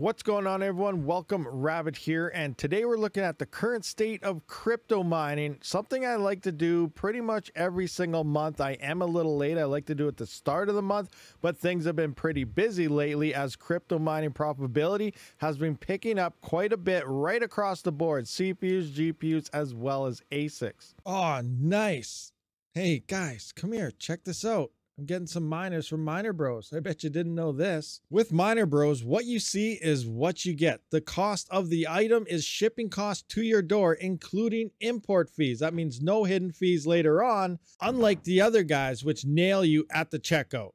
What's going on, everyone? Welcome, Rabbit here, and today we're looking at the current state of crypto mining, something I like to do pretty much every single month. I am a little late. I like to do it at the start of the month, but things have been pretty busy lately as crypto mining profitability has been picking up quite a bit right across the board, CPUs, GPUs, as well as ASICs. Oh, nice. Hey guys, come here, check this out. I'm getting some miners from Miner Bros. I bet you didn't know this. With Miner Bros, what you see is what you get. The cost of the item is shipping cost to your door, including import fees. That means no hidden fees later on, unlike the other guys, which nail you at the checkout.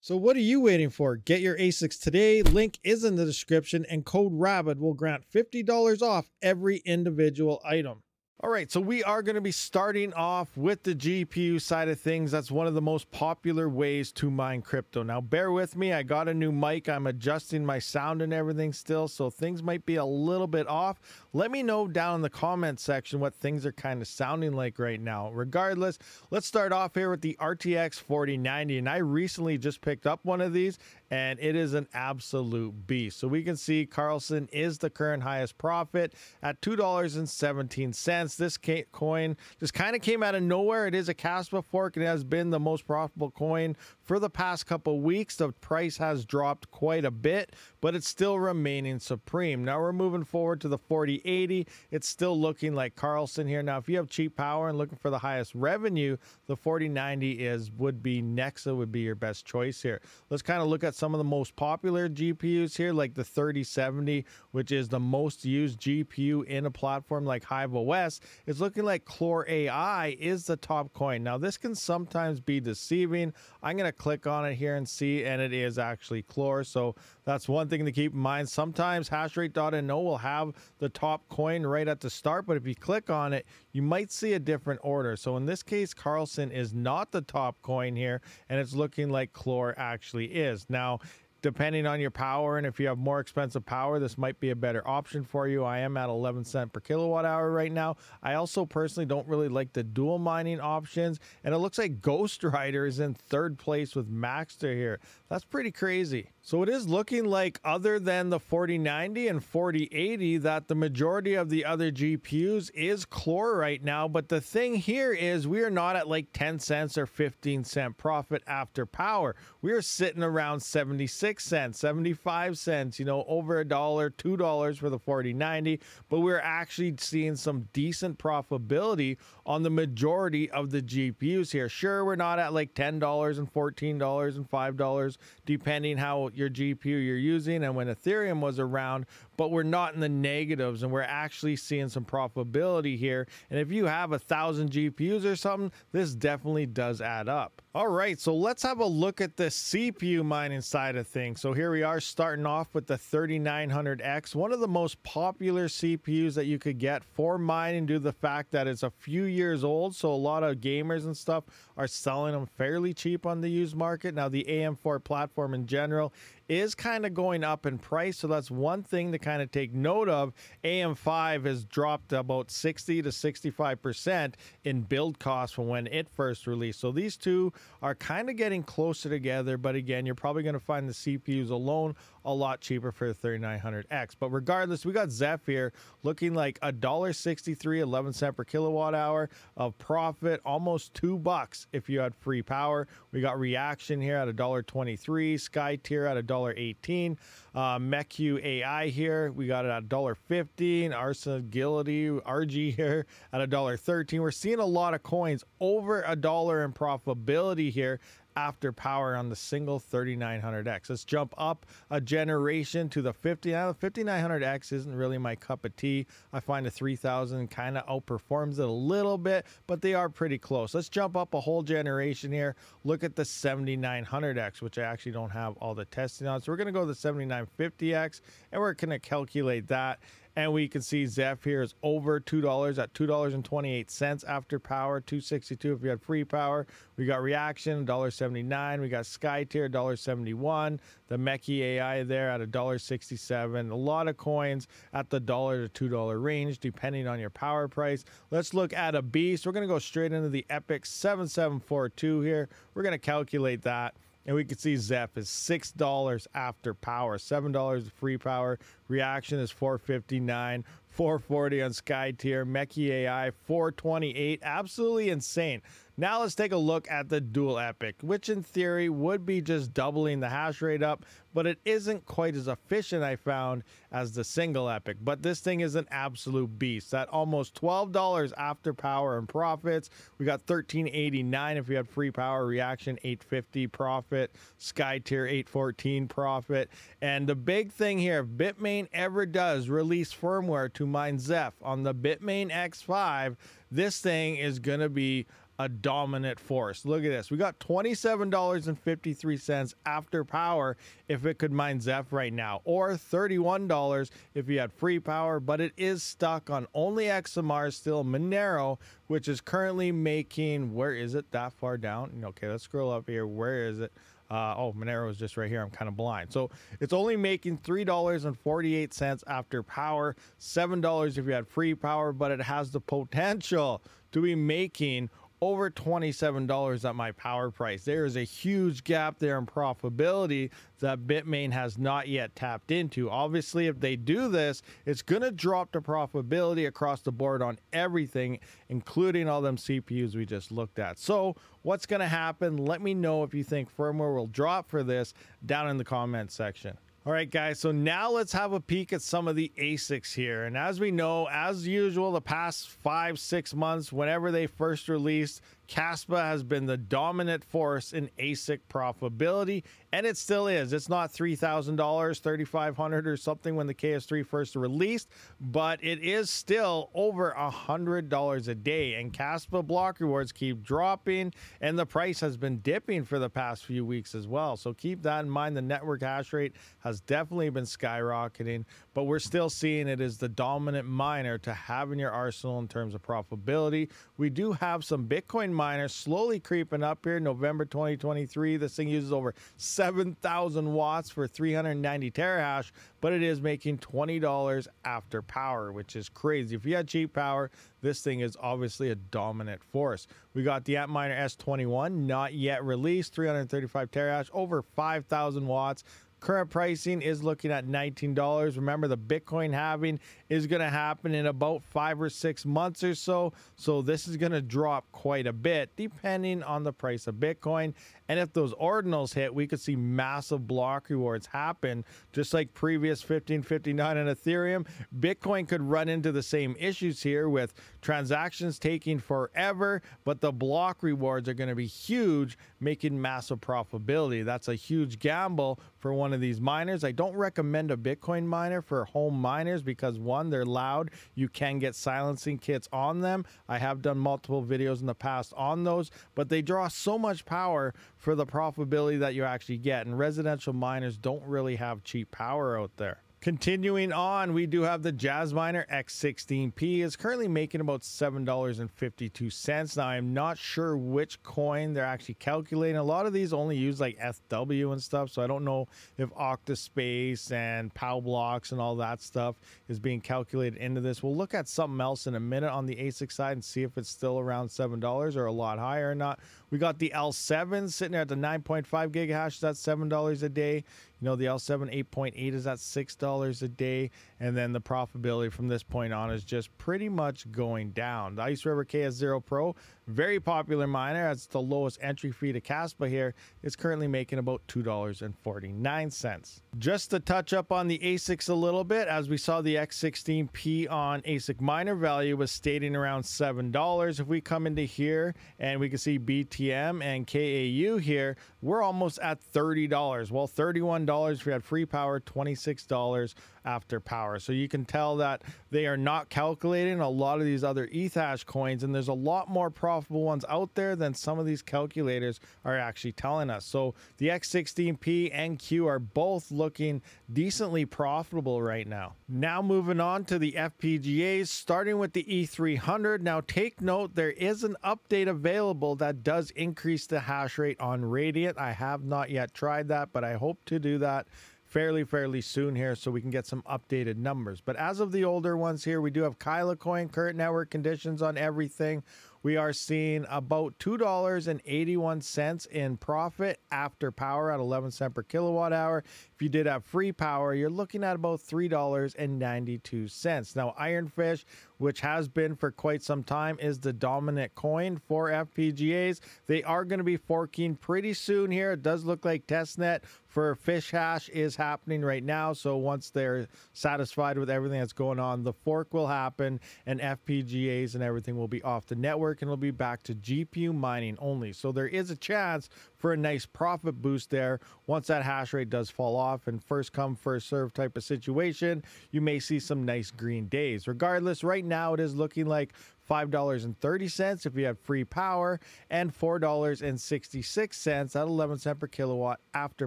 So what are you waiting for? Get your ASICs today. Link is in the description, and code RABBIT will grant $50 off every individual item. All right, so we are going to be starting off with the GPU side of things. That's one of the most popular ways to mine crypto. Now, bear with me. I got a new mic. I'm adjusting my sound and everything still, so things might be a little bit off. Let me know down in the comment section what things are kind of sounding like right now. Regardless, let's start off here with the RTX 4090, and I recently just picked up one of these, and it is an absolute beast. So we can see Karlsen is the current highest profit at $2.17. This coin just kind of came out of nowhere. It is a Kaspa fork. It has been the most profitable coin for the past couple weeks. The price has dropped quite a bit, but it's still remaining supreme. Now we're moving forward to the 4080. It's still looking like Karlsen here. Now, if you have cheap power and looking for the highest revenue, the 4090 would be Nexa would be your best choice here. Let's kind of look at some of the most popular GPUs here, like the 3070, which is the most used GPU in a platform like Hive OS. It's looking like Clore.ai is the top coin. Now, this can sometimes be deceiving. I'm going to click on it here and see, and it is actually Clore. So that's one thing to keep in mind. Sometimes hashrate.no will have the top coin right at the start, but if you click on it, you might see a different order. So in this case, Karlsen is not the top coin here, and it's looking like Clore actually is. Now, depending on your power, and if you have more expensive power, this might be a better option for you. I am at 11 cents per kilowatt hour right now. I also personally don't really like the dual mining options, and it looks like Ghost Rider is in third place with Maxter here. That's pretty crazy. So it is looking like, other than the 4090 and 4080, that the majority of the other GPUs is Clore right now. But the thing here is we are not at like 10 cents or 15 cent profit after power. We are sitting around 76 cents, 75 cents, you know, over a dollar, $2 for the 4090. But we're actually seeing some decent profitability on the majority of the GPUs here. Sure, we're not at like $10 and $14 and $5, depending how your GPU you're using and when Ethereum was around, but we're not in the negatives, and we're actually seeing some profitability here. And if you have 1,000 GPUs or something, this definitely does add up. All right, so let's have a look at the CPU mining side of things. So here we are starting off with the 3900X, one of the most popular CPUs that you could get for mining due to the fact that it's a few years old. So a lot of gamers and stuff are selling them fairly cheap on the used market. Now, the AM4 platform in general is kind of going up in price, so that's one thing to kind of take note of. AM5 has dropped about 60 to 65% in build costs from when it first released. So these two are kind of getting closer together, but again, you're probably going to find the CPUs alone a lot cheaper for the 3900X. But regardless, we got Zephyr looking like $1.63, 11 cent per kilowatt hour of profit, almost $2 if you had free power. We got Reaction here at $1.23, Sky Tier at $1.18, Mecu AI here, we got it at $1.15, Arsen Agility RG here at $1.13. We're seeing a lot of coins over $1 in profitability here after power on the single 3900X. Let's jump up a generation to the 5900X isn't really my cup of tea. I find the 3000 kind of outperforms it a little bit, but they are pretty close. Let's jump up a whole generation here. Look at the 7900X, which I actually don't have all the testing on. So we're going to go to the 7950X, and we're going to calculate that. And we can see Zephyr is over $2 at $2.28 after power, $2.62 if you had free power. We got Reaction, $1.79. We got Sky Tier, $1.71. The Mecu AI there at $1.67. A lot of coins at the $1 to $2 range, depending on your power price. Let's look at a beast. We're going to go straight into the Epic 7742 here. We're going to calculate that. And we can see Zeph is $6 after power, $7 free power. Reaction is $459, $440 on Sky Tier. Mecu AI, $428. Absolutely insane. Now let's take a look at the dual Epic, which in theory would be just doubling the hash rate up, but it isn't quite as efficient, I found, as the single Epic. But this thing is an absolute beast. At almost $12 after power and profits, we got $1389 if we had free power, reaction $850 profit, Sky Tier $814 profit. And the big thing here, if BitMain ever does release firmware to mine Zeph on the BitMain X5, this thing is going to be a dominant force. Look at this. We got $27.53 after power if it could mine Zeph right now, or $31 if you had free power, but it is stuck on only XMR still, Monero, which is currently making, where is it that far down? Okay, let's scroll up here. Where is it? Oh, Monero is just right here. I'm kind of blind. So it's only making $3.48 after power, $7 if you had free power, but it has the potential to be making over $27 at my power price. There is a huge gap there in profitability that BitMain has not yet tapped into. Obviously, if they do this, it's going to drop the profitability across the board on everything, including all them CPUs we just looked at. So what's going to happen? Let me know if you think firmware will drop for this down in the comment section. All right, guys, so now let's have a peek at some of the ASICs here. And as we know, as usual, the past 5-6 months, whenever they first released, Kaspa has been the dominant force in ASIC profitability, and it still is. It's not $3,000, $3,500 or something when the KS3 first released, but it is still over $100 a day, and Kaspa block rewards keep dropping, and the price has been dipping for the past few weeks as well. So keep that in mind. The network hash rate has definitely been skyrocketing, but we're still seeing it is the dominant miner to have in your arsenal in terms of profitability. We do have some Bitcoin miner slowly creeping up here. November 2023, this thing uses over 7,000 watts for 390 terahash, but it is making $20 after power, which is crazy. If you had cheap power, this thing is obviously a dominant force. We got the Antminer S21, not yet released, 335 terahash, over 5,000 watts. Current pricing is looking at $19. Remember, the Bitcoin halving is going to happen in about 5 or 6 months or so. So this is going to drop quite a bit depending on the price of Bitcoin. And if those ordinals hit, we could see massive block rewards happen. Just like previous 1559 and Ethereum, Bitcoin could run into the same issues here with transactions taking forever, but the block rewards are going to be huge, making massive profitability. That's a huge gamble for one of these miners. I don't recommend a Bitcoin miner for home miners because, one, they're loud. You can get silencing kits on them. I have done multiple videos in the past on those, but they draw so much power for the profitability that you actually get, and residential miners don't really have cheap power out there. Continuing on, we do have the Jasminer X16P. It's currently making about $7.52. Now, I'm not sure which coin they're actually calculating. A lot of these only use like FW and stuff, so I don't know if Octaspace and POW blocks and all that stuff is being calculated into this. We'll look at something else in a minute on the ASIC side and see if it's still around $7 or a lot higher or not. We got the L7 sitting there at the 9.5 gigahash. That's $7 a day. You know, the L7 8.8 is at $6 a day, and then the profitability from this point on is just pretty much going down. The Ice River KS0 Pro, very popular miner. That's the lowest entry fee to Kaspa here. It's currently making about $2.49. Just to touch up on the ASICs a little bit, as we saw, the X16P on ASIC miner value was stating around $7. If we come into here and we can see BTM and KAU here, we're almost at $30. Well, $31 if we had free power, $26 after power. So you can tell that they are not calculating a lot of these other ETH hash coins, and there's a lot more profitable ones out there than some of these calculators are actually telling us. So the X16P and Q are both looking decently profitable right now. Now moving on to the FPGAs, starting with the E300. Now take note, there is an update available that does increase the hash rate on Radiant. I have not yet tried that, but I hope to do that fairly soon here so we can get some updated numbers. But as of the older ones here, we do have Kyla Coin, current network conditions on everything, We are seeing about $2.81 in profit after power at 11 cents per kilowatt hour. If you did have free power, you're looking at about $3.92. Now, Ironfish, which has been for quite some time, is the dominant coin for FPGAs. They are going to be forking pretty soon here. It does look like testnet for fish hash is happening right now. So once they're satisfied with everything that's going on, the fork will happen and FPGAs and everything will be off the network and it'll be back to GPU mining only. So there is a chance for a nice profit boost there once that hash rate does fall off, and first come first serve type of situation, you may see some nice green days. Regardless, right now it is looking like $5.30 if you have free power and $4.66 at 11 cents per kilowatt after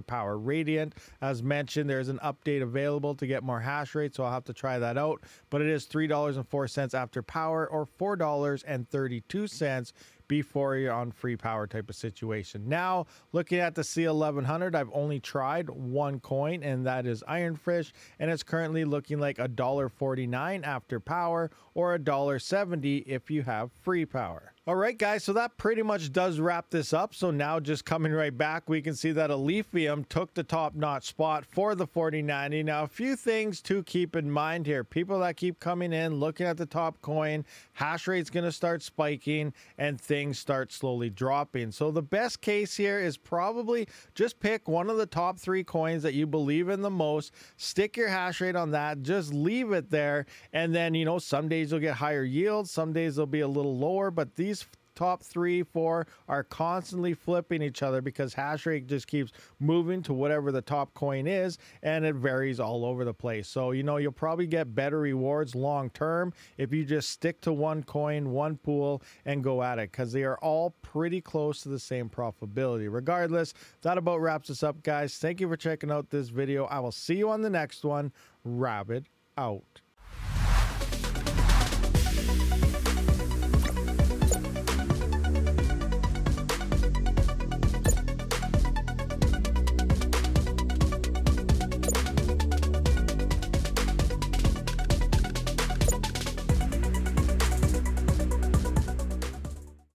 power. Radiant, as mentioned, there's an update available to get more hash rate, so I'll have to try that out, but it is $3.04 after power or $4.32 before you're on free power type of situation. Now, looking at the C1100, I've only tried one coin, and that is Ironfish, and it's currently looking like $1.49 after power or $1.70 if you have free power. All right, guys, so that pretty much does wrap this up. So now just coming right back, we can see that Alephium took the top-notch spot for the 4090. Now, a few things to keep in mind here. People that keep coming in, looking at the top coin, hash rate's going to start spiking, and things start slowly dropping. So the best case here is probably just pick one of the top three coins that you believe in the most, stick your hash rate on that, just leave it there, and then, you know, some days you'll get higher yields, some days they'll be a little lower, but these top 3, 4 are constantly flipping each other because hash rate just keeps moving to whatever the top coin is, and it varies all over the place. So, you know, you'll probably get better rewards long term if you just stick to one coin, one pool, and go at it, because they are all pretty close to the same profitability. Regardless, that about wraps us up, guys. Thank you for checking out this video. I will see you on the next one. Rabbit out.